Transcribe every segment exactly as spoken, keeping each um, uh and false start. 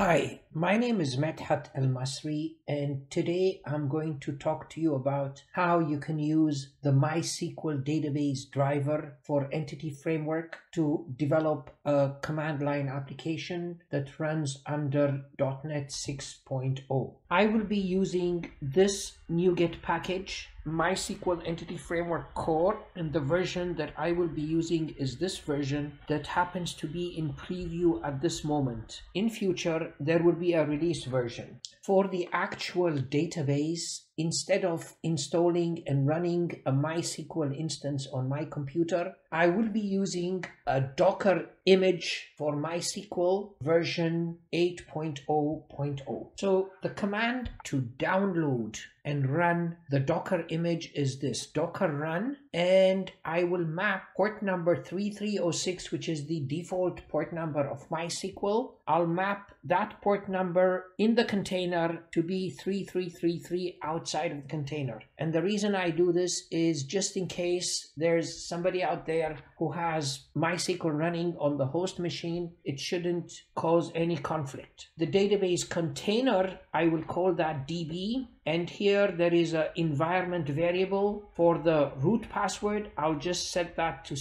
Hi, my name is Medhat Elmasry, and today I'm going to talk to you about how you can use the MySQL database driver for Entity Framework to develop a command line application that runs under dot net six point oh. I will be using this NuGet package, MySQL Entity Framework Core, and the version that I will be using is this version that happens to be in preview at this moment. In future, there will be a release version. For the actual database, instead of installing and running a MySQL instance on my computer, I will be using a Docker image for MySQL version eight point oh point oh. So the command to download and run the Docker image is this, Docker run, and I will map port number three three oh six, which is the default port number of MySQL. I'll map that port number in the container to be three three three three outside of the container. And the reason I do this is just in case there's somebody out there who has MySQL running on the host machine, it shouldn't cause any conflict. The database container, I will call that D B. And here there is an environment variable for the root password. I'll just set that to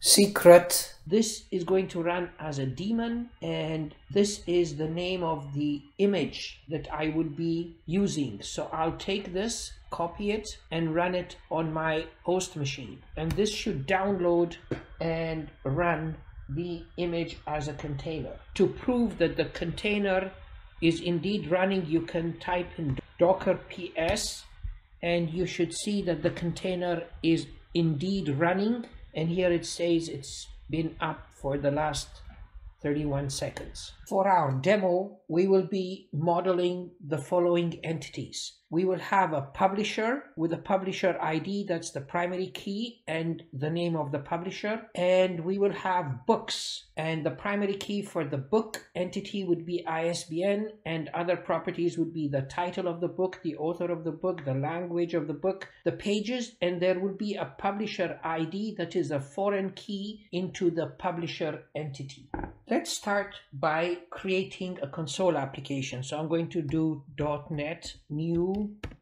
secret. This is going to run as a daemon, and this is the name of the image that I would be using. So I'll take this, copy it, and run it on my host machine. And this should download and run the image as a container. To prove that the container is indeed running, you can type in Docker P S, and you should see that the container is indeed running, and here it says it's been up for the last thirty-one seconds. For our demo, we will be modeling the following entities. We will have a publisher with a publisher I D, that's the primary key and the name of the publisher, and we will have books, and the primary key for the book entity would be I S B N, and other properties would be the title of the book, the author of the book, the language of the book, the pages, and there would be a publisher I D that is a foreign key into the publisher entity. Let's start by creating a console application. So I'm going to do dot net new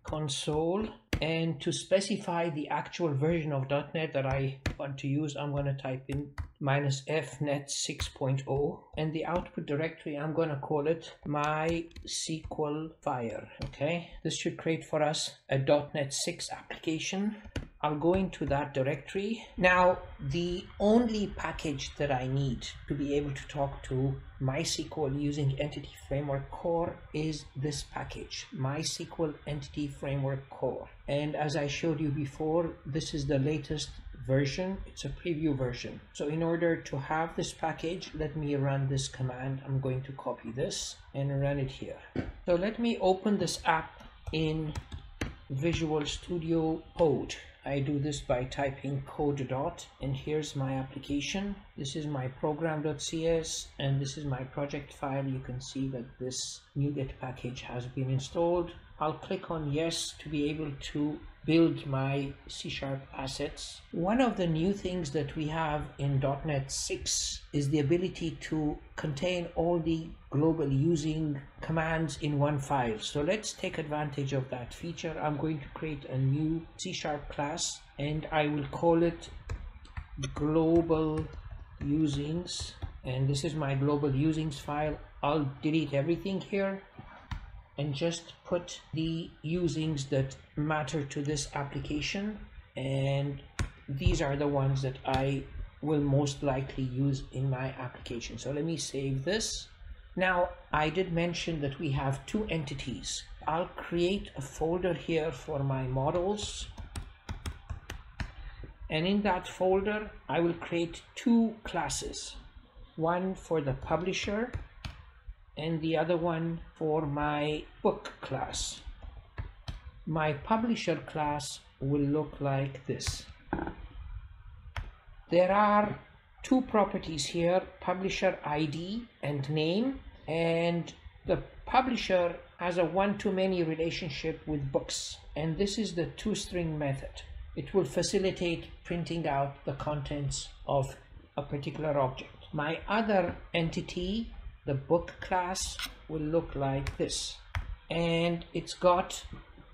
console, and to specify the actual version of dot net that I want to use, I'm going to type in minus f net six point oh, and the output directory, I'm going to call it MySQLOnFire. Okay, this should create for us a dot net six application. I'll go into that directory. Now, the only package that I need to be able to talk to MySQL using Entity Framework Core is this package, MySQL Entity Framework Core. And as I showed you before, this is the latest version. It's a preview version. So in order to have this package, let me run this command. I'm going to copy this and run it here. So let me open this app in Visual Studio Code. I do this by typing code dot, and here's my application. This is my program.cs, and this is my project file. You can see that this NuGet package has been installed. I'll click on yes to be able to build my C sharp assets. One of the new things that we have in dot net six is the ability to contain all the global using commands in one file. So let's take advantage of that feature. I'm going to create a new C sharp class, and I will call it global usings. And this is my global usings file. I'll delete everything here and just put the usings that matter to this application. And these are the ones that I will most likely use in my application. So let me save this. Now, I did mention that we have two entities. I'll create a folder here for my models. And in that folder, I will create two classes, one for the publisher and the other one for my book class. My publisher class will look like this. There are two properties here, publisher I D and name, and the publisher has a one-to-many relationship with books, and this is the two-string method. It will facilitate printing out the contents of a particular object. My other entity, the book class, will look like this, and it's got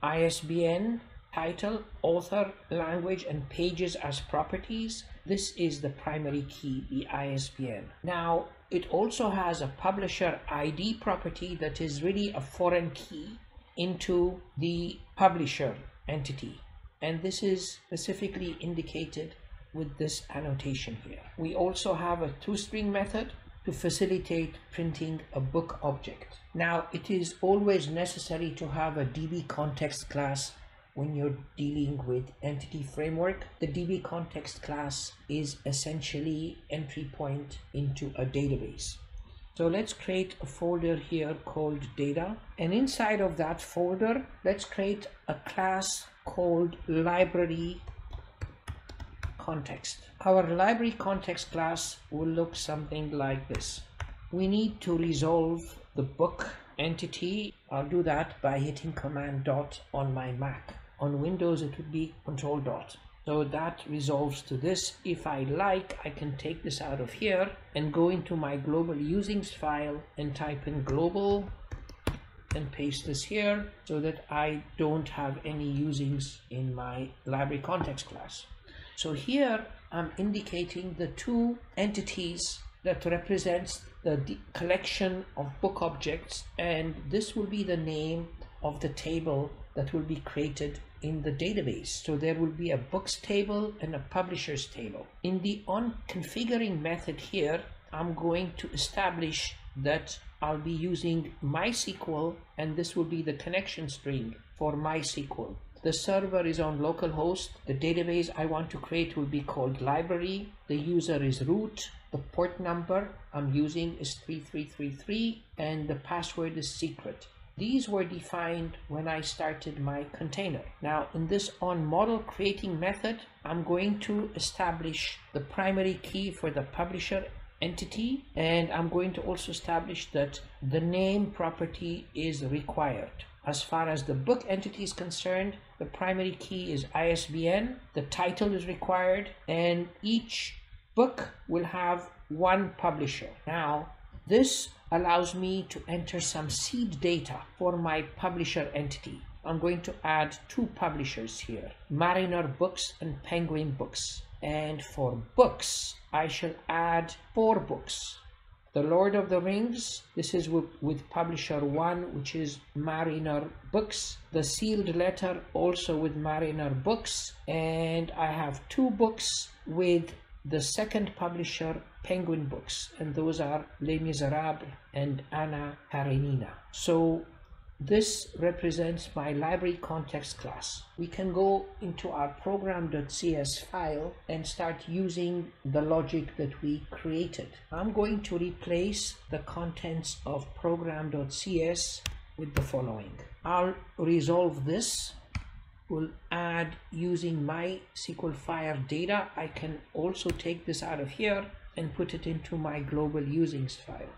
I S B N, title, author, language, and pages as properties. This is the primary key, the I S B N. Now it also has a publisher I D property that is really a foreign key into the publisher entity, and this is specifically indicated with this annotation here. We also have a toString method to facilitate printing a book object. Now it is always necessary to have a D B context class when you're dealing with Entity Framework. The D B context class is essentially entry point into a database. So let's create a folder here called data, and inside of that folder let's create a class called library context. Our library context class will look something like this. We need to resolve the book entity. I'll do that by hitting command dot on my Mac. On Windows it would be control dot. So that resolves to this. If I like, I can take this out of here and go into my global usings file and type in global and paste this here so that I don't have any usings in my library context class. So here I'm indicating the two entities that represents the collection of book objects, and this will be the name of the table that will be created in the database. So there will be a books table and a publishers table. In the onConfiguring method here, I'm going to establish that I'll be using MySQL, and this will be the connection string for MySQL. The server is on localhost. The database I want to create will be called library. The user is root. The port number I'm using is three three three three, and the password is secret. These were defined when I started my container. Now in this OnModelCreating method, I'm going to establish the primary key for the publisher entity, and I'm going to also establish that the name property is required. As far as the book entity is concerned, the primary key is I S B N, the title is required, and each book will have one publisher. Now, this allows me to enter some seed data for my publisher entity. I'm going to add two publishers here, Mariner Books and Penguin Books. And for books, I shall add four books. The Lord of the Rings, this is with, with publisher one, which is Mariner Books. The Sealed Letter, also with Mariner Books. And I have two books with the second publisher, Penguin Books, and those are Les Miserables and Anna Karenina. So this represents my library context class. We can go into our program.cs file and start using the logic that we created. I'm going to replace the contents of program.cs with the following. I'll resolve this. We'll add using MySQLFire data. I can also take this out of here and put it into my global usings file.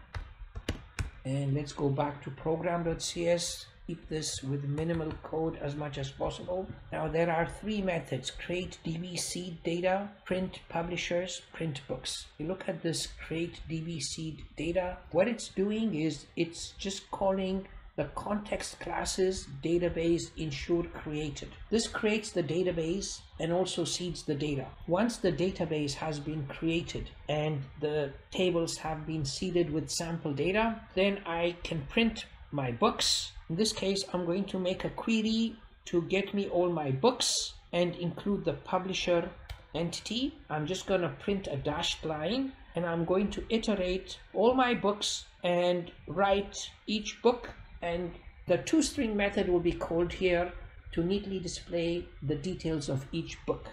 And let's go back to program.cs. Keep this with minimal code as much as possible. Now there are three methods: create D B seed data, print publishers, print books. You look at this create D B seed data. What it's doing is it's just calling the context classes database ensure created. This creates the database and also seeds the data. Once the database has been created and the tables have been seeded with sample data, then I can print my books. In this case, I'm going to make a query to get me all my books and include the publisher entity. I'm just going to print a dashed line, and I'm going to iterate all my books and write each book. And the toString method will be called here to neatly display the details of each book.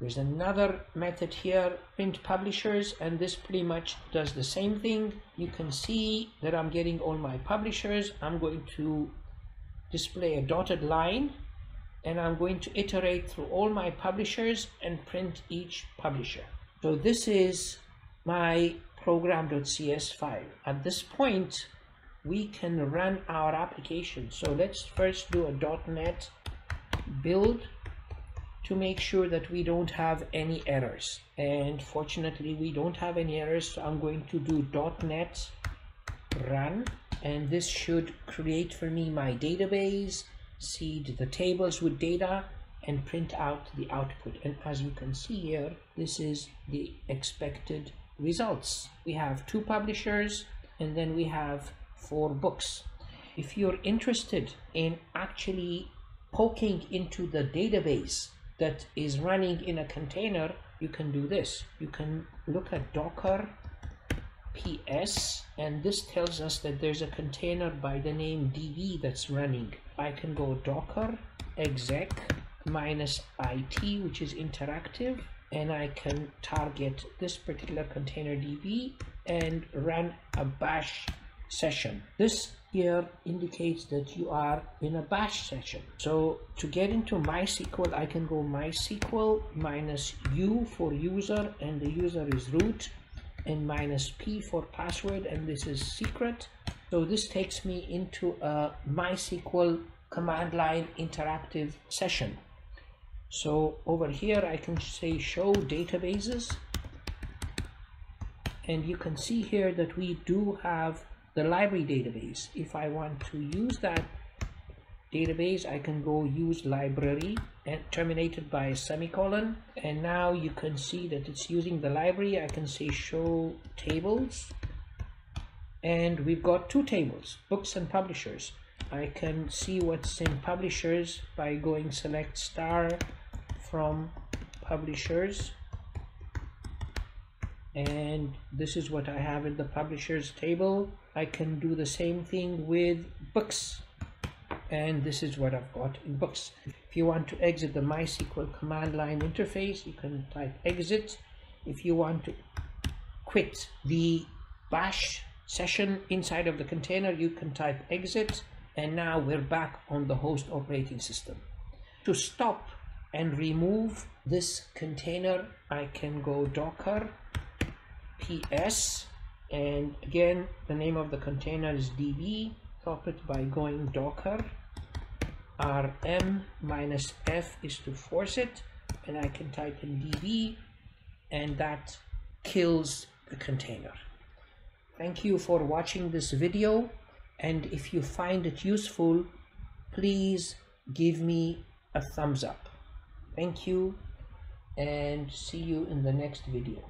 There's another method here, print publishers, and this pretty much does the same thing. You can see that I'm getting all my publishers. I'm going to display a dotted line, and I'm going to iterate through all my publishers and print each publisher. So this is my program.cs file. At this point, we can run our application. So let's first do a dot net build to make sure that we don't have any errors. And fortunately, we don't have any errors. So I'm going to do dot net run and this should create for me my database, seed the tables with data, and print out the output. And as you can see here, this is the expected results. We have two publishers, and then we have four books. If you're interested in actually poking into the database that is running in a container, you can do this. You can look at Docker P S, and this tells us that there's a container by the name D B that's running. I can go Docker exec minus I T, which is interactive, and I can target this particular container D B and run a bash session. This here indicates that you are in a bash session. So to get into MySQL, I can go MySQL minus U for user, and the user is root, and minus P for password, and this is secret. So this takes me into a MySQL command line interactive session. So over here I can say show databases, and you can see here that we do have the library database. If I want to use that database, I can go use library and terminated by a semicolon, and now you can see that it's using the library. I can say show tables, and we've got two tables, books and publishers. I can see what's in publishers by going select star from publishers, and this is what I have in the publishers table. I can do the same thing with books, and this is what I've got in books. If you want to exit the MySQL command line interface, you can type exit. If you want to quit the bash session inside of the container, you can type exit. And now we're back on the host operating system. To stop and remove this container, I can go Docker P S, and again the name of the container is D B. Stop it by going Docker R M minus F is to force it, and I can type in D B, and that kills the container. Thank you for watching this video. And if you find it useful, please give me a thumbs up. Thank you, and see you in the next video.